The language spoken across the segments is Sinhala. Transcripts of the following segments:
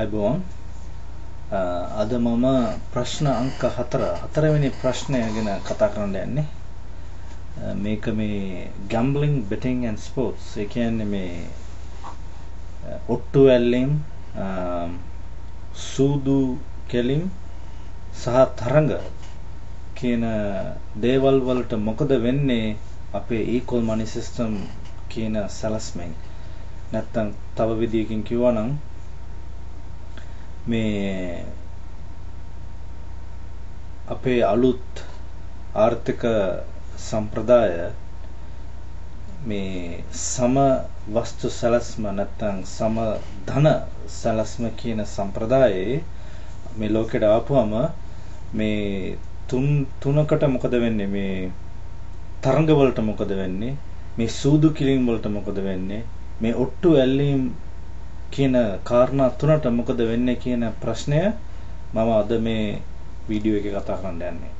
අයිබෝන් අද මම ප්‍රශ්න අංක 4 වෙනි ප්‍රශ්නය ගැන කතා කරන්න යන්නේ මේක මේ gambling betting and sports ඒ කියන්නේ මේ ඔට්ටු වැල්ලීම් සූදු කෙලිම් සහ තරඟ කියන දේවල් වලට මොකද වෙන්නේ අපේ equal money system කියන සැලැස්මෙන් නැත්තම් තව විදියකින් කියවා නම් මේ අපේ අලුත් ආර්ථික සම්ප්‍රදාය මේ සම වස්තු සැලැස්ම නැත්තම් සම ධන සැලැස්ම කියන සම්ප්‍රදායේ මේ ලෝකෙට ආපුවම මේ තුනකට මොකද වෙන්නේ මේ තරඟ වලට මොකද වෙන්නේ මේ සූදු කිලින් වලට මොකද වෙන්නේ මේ ඔට්ටු ඇල්ලීම් කියන කාරණා තුනට මොකද වෙන්නේ කියන ප්‍රශ්නය මම අද මේ වීඩියෝ එකේ කතා කරන්න යන්නේ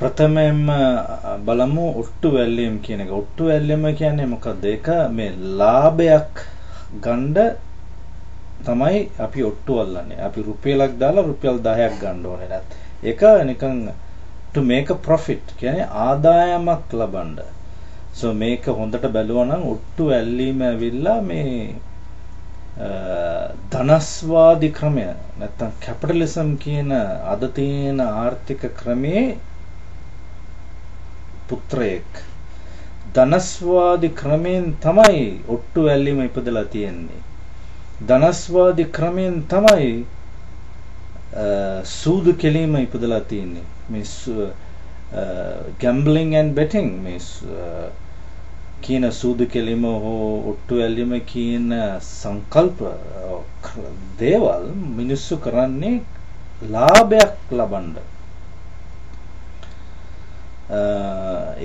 ප්‍රථමයෙන්ම බලමු ඔට්ටු ඇල්ලීම් කියන එක ඔට්ටු ඇල්ලීම කියන්නේ මොකක්ද ඒක මේ ලාභයක් ගන්න තමයි අපි ඔට්ටු අල්ලන්නේ අපි රුපියලක් දාලා රුපියල් 10ක් ගන්න ඕනේ නැත් ඒක නිකන් to make a profit කියන්නේ ආදායමක් ලබන්න so මේක හොඳට බැලුවා නම් ඔට්ටු ඇල්ලීම ඇවිල්ලා මේ ධනස්වාදී ක්‍රමය නැත්තම් කැපිටලිසම් කියන අද තියෙන ආර්ථික ක්‍රමයේ පුත්‍රයෙක් ධනස්වාදී ක්‍රමෙන් තමයි ඔට්ටු ඇල්ලීම ඉපදලා තියෙන්නේ ධනස්වාදී ක්‍රමෙන් තමයි සූදු කෙලීම ඉපදලා තියෙන්නේ මේ gambling and betting means කියන සූදු කෙලීම හෝ ඔට්ටු ඇල්ලීම කියන සංකල්ප දේවල් මිනිස්සු කරන්නේ ලාභයක් ලබන්න.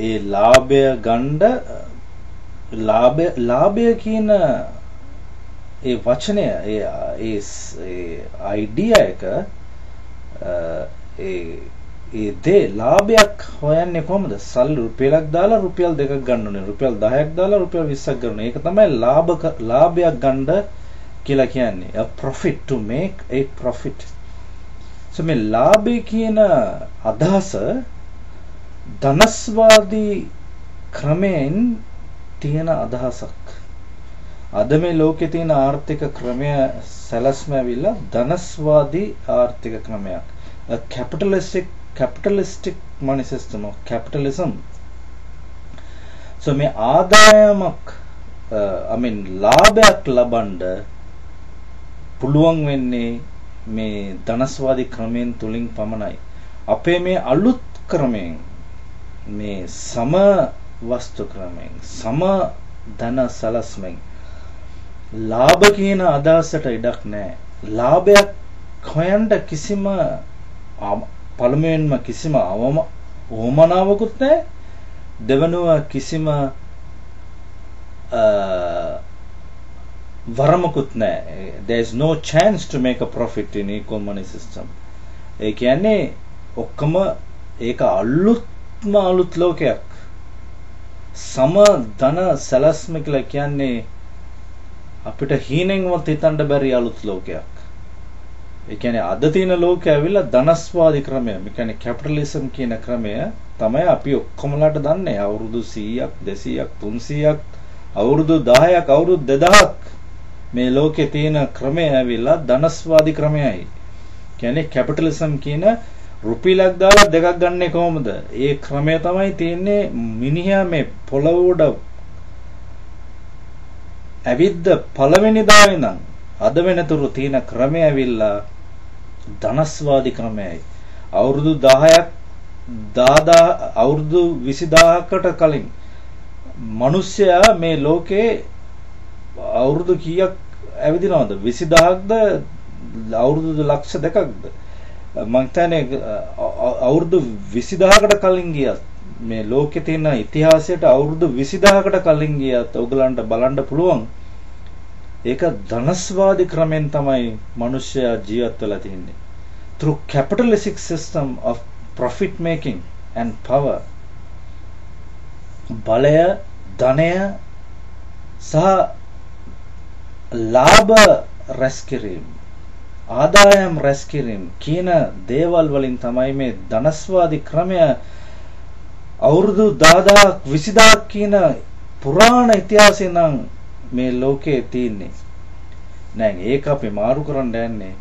ඒ ලාභය ගන්න ලාභය කියන ඒ වචනය ඒ idea එක ඒ දේ ලාභයක් හොයන්නේ කොහොමද? සල් රුපියලක් දාලා රුපියල් 2ක් ගන්න ඕනේ. රුපියල් 10ක් දාලා රුපියල් 20ක් ගන්න ඕනේ. ඒක තමයි ලාභයක් ගන්න කියලා කියන්නේ. A profit to make a profit. So මේ ලාභය කියන අදහස ධනස්වාදී ක්‍රමෙන් තියෙන අදහසක්. අද මේ ලෝකේ තියෙන ආර්ථික ක්‍රමය සැලැස්ම ඇවිල්ලා ධනස්වාදී ආර්ථික ක්‍රමයක්. A capitalistic money system of capitalism so මේ ආදායමක් ලාභයක් ලබන්න පුළුවන් වෙන්නේ මේ ධනස්වාදී ක්‍රමෙන් තුලින් පමණයි අපේ මේ අලුත් ක්‍රමෙන් මේ සම වස්තු ක්‍රමෙන් සම ධන සැලැස්මෙන් ලාභ කියන අදහසට ඉඩක් නැහැ ලාභයක් හොයන්න කිසිම පළමුවෙන්ම කිසිම ඕමනාවකුත් නැහැ දෙවනුව කිසිම වරමකුත් නැහැ there is no chance to make a profit in equal money system ඒ කියන්නේ ඔක්කොම ඒක අලුත් ලෝකයක් සම ධන සැලැස්ම කියලා කියන්නේ අපිට හීනෙන්වත් හිතන්න බැරි අලුත් ලෝකයක් ඒ කියන්නේ අද තියෙන ලෝකයේ ඇවිල්ලා ධනස්වාදී ක්‍රමය මේ කියන්නේ කැපිටලිසම් කියන ක්‍රමය තමයි අපි ඔක්කොමලාට දන්නේ අවුරුදු 100ක් 200ක් 300ක් අවුරුදු 10ක් අවුරුදු 2000ක් මේ ලෝකයේ තියෙන ක්‍රමය ඇවිල්ලා ධනස්වාදී ක්‍රමයයි කියන්නේ කැපිටලිසම් කියන රුපියලක් දාලා දෙකක් ගන්න කොහොමද ඒ ක්‍රමය තමයි තියෙන්නේ මිනිහා මේ පොළව උඩ ඇවිද්ද පළවෙනි දාවේ නම් අද වෙනතුරු තියෙන ක්‍රමය ඇවිල්ලා ධනස්වාදී ක්‍රමයයි අවුරුදු 10ක් 10000 අවුරුදු 20000කට කලින් මිනිස්සයා මේ ලෝකේ අවුරුදු කීයක් ඇවිදිනවද 20000ක්ද අවුරුදු ලක්ෂ දෙකක්ද මම හිතන්නේ අවුරුදු 20000කට කලින් ගියත් මේ ලෝකේ තියෙන ඉතිහාසයට අවුරුදු 20000කට කලින් ගියත් ඔයගලන්ට බලන්න පුළුවන් ඒක ධනස්වාදී ක්‍රමෙන් තමයි මිනිස්සයා ජීවත් වෙලා තින්නේ through capitalistic system of profit making and power බලය ධනය සහ Laba Raskirim Adayam Raskirim Kina Devalvalin Tamaime Dhanaswadi Kramya Aurdu Dada Visida Kina Purana Ityasinang Me Loke Tini Nang Ekapi Marukurandani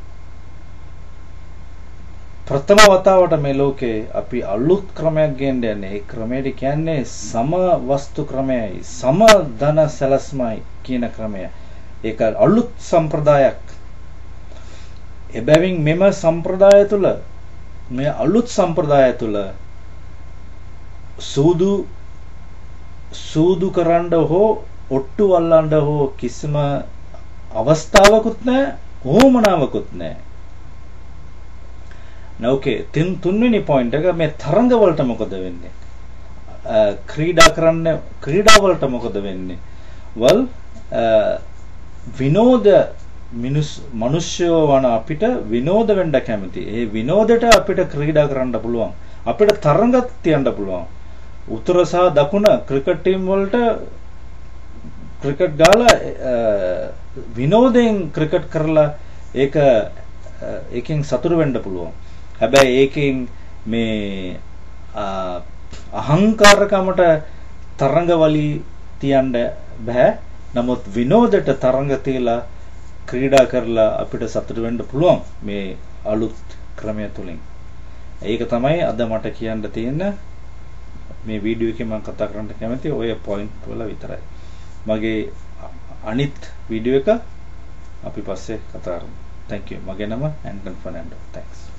Pratama Vatavata Me Loke Api Alut Kramya Gendani Kramedi Kane Sama Vastu Kramya Sama Dana Salasmai Kina Kramya Eka Alut Sampradayak Ebaving Mema Sampradayatula Me Alut Sampradayatula Sudu Sudu Karanda ho Ottu Allanda ho Kisma Avasthavakutne Homanavakutne Noke Tin Tunmini point Aga me Tharanga Valtamakadavini Krida Karane Krida Valtamakadavini Well Vinoda minus Manushwana Apita Vinoda Venda Kamati E Vinodata Apita Krida Karanda Pulwang Apita Tharanga Tianda Pulwang Uttara saha Dakuna cricket team Volta cricket gala Vinoding cricket Kerala Eka Eking Saturvenda Pulwang Abai Eking me Ahankara Kamata Tharangavali Tianda Bha නමුත් විනෝදට තරංග තියලා ක්‍රීඩා කරලා අපිට සතුට වෙන්න පුළුවන් මේ අලුත් ක්‍රමය තුලින්. ඒක තමයි අද මට කියන්න තියෙන මේ වීඩියෝ එකේ මම කතා කරන්න කැමති ඔය පොයින්ට් වල විතරයි. මගේ අනිත් වීඩියෝ එක අපි පස්සේ කතා කරමු. Thank you. මගේ නම Anton Fernando. Thanks.